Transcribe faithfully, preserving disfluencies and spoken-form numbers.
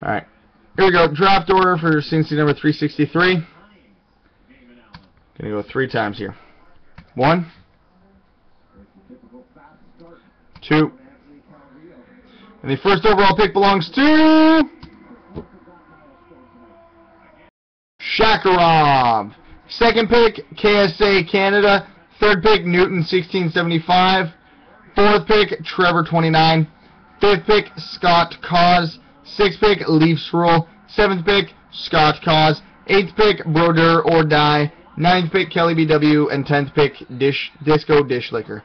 Alright, here we go. Draft order for C N C number three sixty-three. Gonna go three times here. One, two, and the first overall pick belongs to Shakarov. Second pick, K S A Canada. Third pick, Newton sixteen seventy-five. Fourth pick, Trevor twenty-nine. Fifth pick, Scott Cause. Sixth pick, Leafs Rule. Seventh pick, Scott Cause. Eighth pick, Broder or Die. Ninth pick, Kelly B W. And tenth pick, Dish Disco Dish Licker.